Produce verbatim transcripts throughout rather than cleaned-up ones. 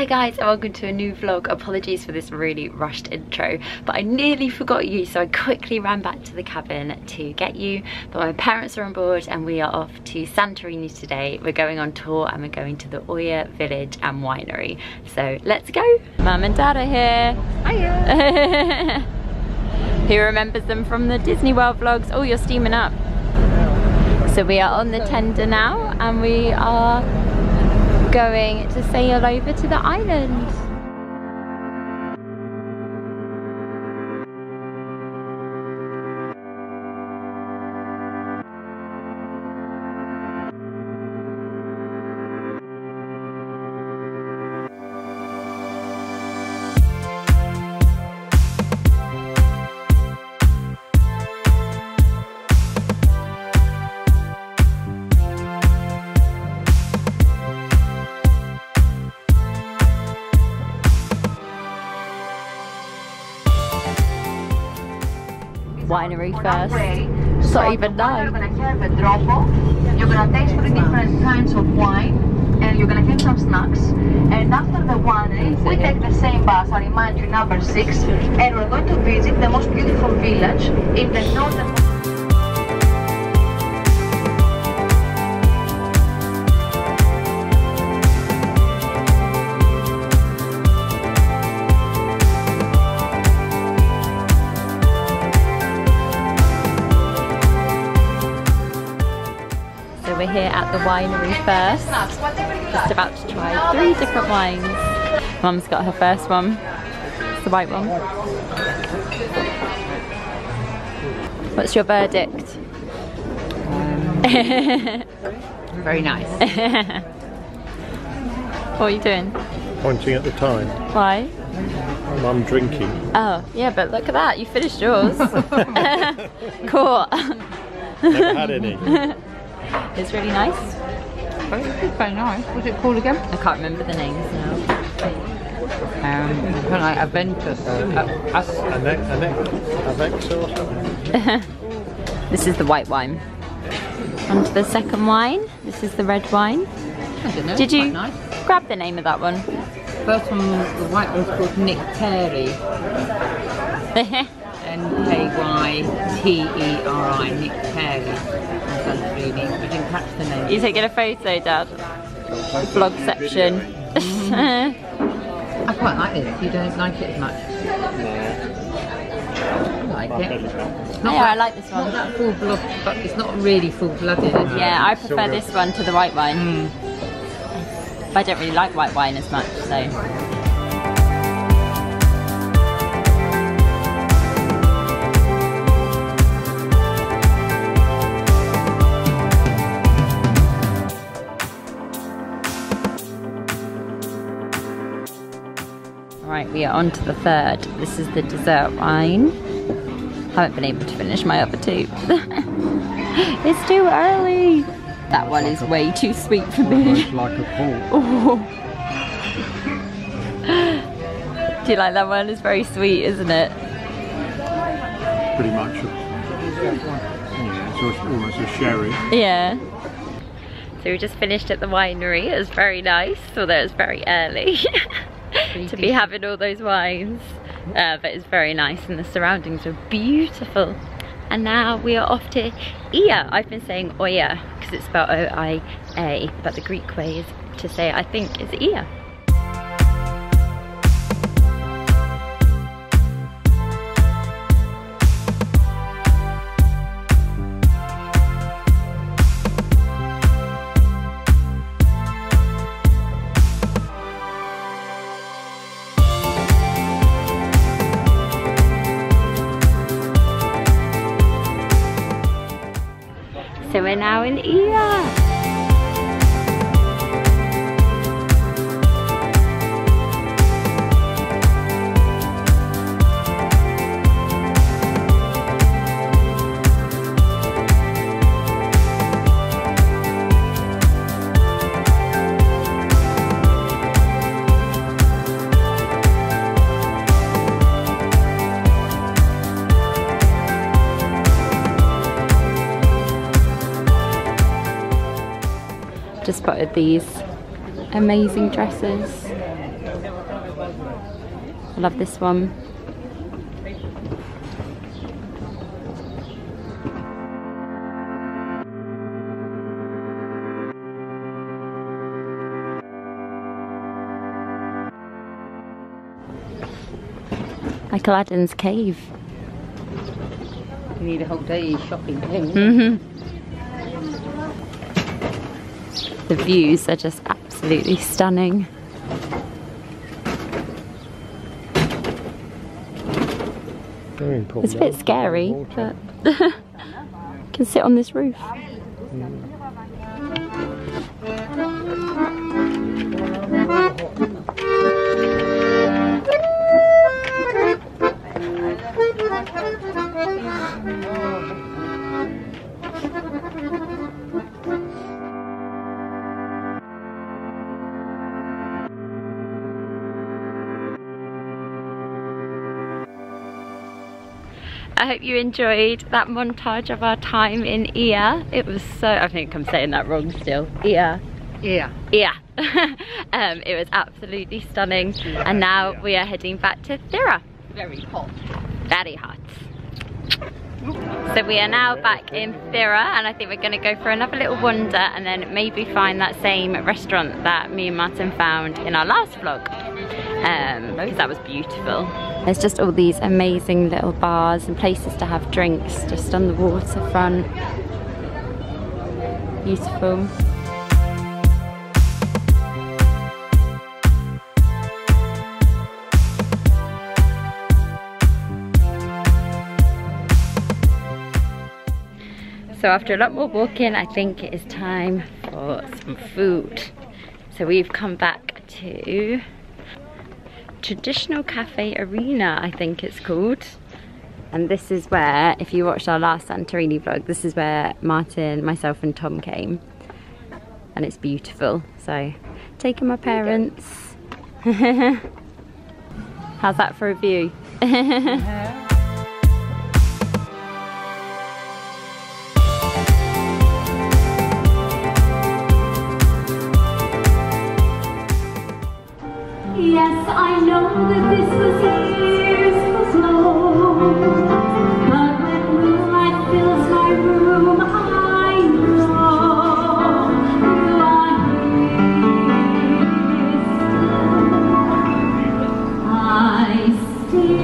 Hi guys and welcome to a new vlog. Apologies for this really rushed intro, but I nearly forgot you, so I quickly ran back to the cabin to get you. But my parents are on board and we are off to Santorini today. We're going on tour and we're going to the Oia village and winery. So let's go! Mum and Dad are here! Hiya! Who remembers them from the Disney World vlogs? Oh, you're steaming up! So we are on the tender now and we are going to sail over to the island. Winery first. It's not even nice. You're gonna have a dropo, you're gonna taste three different kinds of wine, and you're gonna have some snacks. And after the winery, we take the same bus, I remind you, number six, and we're going to visit the most beautiful village in the northern. We're here at the winery first, just about to try three different wines. Mum's got her first one, it's the white one. What's your verdict? Um, very nice. What are you doing? Pointing at the time. Why? I'm drinking. Oh, yeah, but look at that, you finished yours. Cool. Never had any. It's really nice. It's very nice. What's it called again? I can't remember the names now. Um, it's kind of like Aventus. Aventus. This is the white wine. On to the second wine. This is the red wine. I don't know. Did you nice. grab the name of that one? First one, the white one's called Nick Terry. N K Y T E R I, Nick Terry. I didn't catch the name. You taking a photo, Dad? Vlog section. I quite like it. You don't like it as much. I like it. Not yeah, that, I like this one. Not that full blood, but it's not really full blooded. No, yeah, I prefer this one to the white wine. Mm. I don't really like white wine as much, so. We are on to the third. This is the dessert wine. I haven't been able to finish my other two. It's too early. That one is way too sweet for me. Like a pool. Do you like that one? It's very sweet, isn't it? Pretty much. Yeah, it's almost a sherry. Yeah. So we just finished at the winery. It was very nice, although it was very early. To be having all those wines, uh, but it's very nice and the surroundings are beautiful. And now we are off to Oia. I've been saying Oia because it's spelled O I A, but the Greek way is to say, I think, is Oia. So we're now in Oia. Just spotted these amazing dresses. I love this one. Like Aladdin's cave. You need a whole day shopping, don't you? Mm-hmm. The views are just absolutely stunning. It's a bit scary, but you can sit on this roof. I hope you enjoyed that montage of our time in Oia. It was so, I think I'm saying that wrong still. Oia. Oia. Oia. um, it was absolutely stunning. Yeah, and now yeah. we are heading back to Thira. Very hot. Very hot. So we are now back in Thira, and I think we're going to go for another little wander and then maybe find that same restaurant that me and Martyn found in our last vlog. Um, because that was beautiful. There's just all these amazing little bars and places to have drinks just on the waterfront. Beautiful. So after a lot more walking, I think it is time for some food. So we've come back to Traditional Cafe Arena, I think it's called, and this is where, if you watched our last Santorini vlog, this is where Martyn, myself and Tom came, and it's beautiful. So taking my parents. How's that for a view? Yeah. Yes, I know that this was years ago, but when moonlight fills my room, I know you are here still. I still.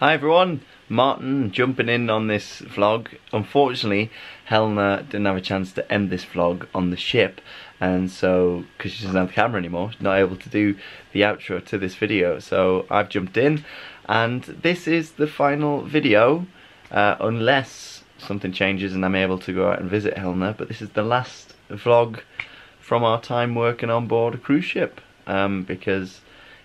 Hi everyone, Martyn jumping in on this vlog. Unfortunately, Helena didn't have a chance to end this vlog on the ship and so because she doesn't have the camera anymore, she's not able to do the outro to this video, so I've jumped in, and this is the final video, uh, unless something changes and I'm able to go out and visit Helena, but this is the last vlog from our time working on board a cruise ship, um, because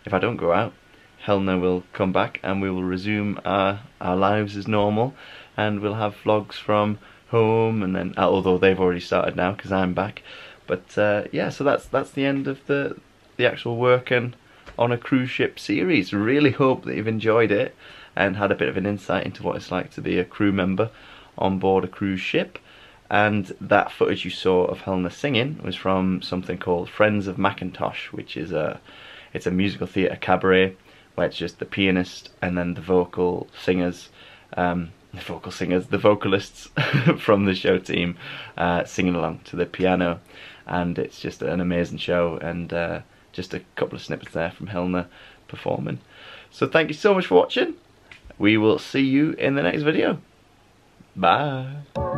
if I don't go out, Helena will come back and we will resume our, our lives as normal, and we'll have vlogs from home, and then, although they've already started now because I'm back, but uh, yeah, so that's that's the end of the the actual working on a cruise ship series. Really hope that you've enjoyed it and had a bit of an insight into what it's like to be a crew member on board a cruise ship. And that footage you saw of Helena singing was from something called Friends of Macintosh, which is a it's a musical theatre cabaret, where it's just the pianist and then the vocal singers, um, the vocal singers, the vocalists from the show team uh, singing along to the piano, and it's just an amazing show, and uh, just a couple of snippets there from Helena performing. So thank you so much for watching. We will see you in the next video. Bye.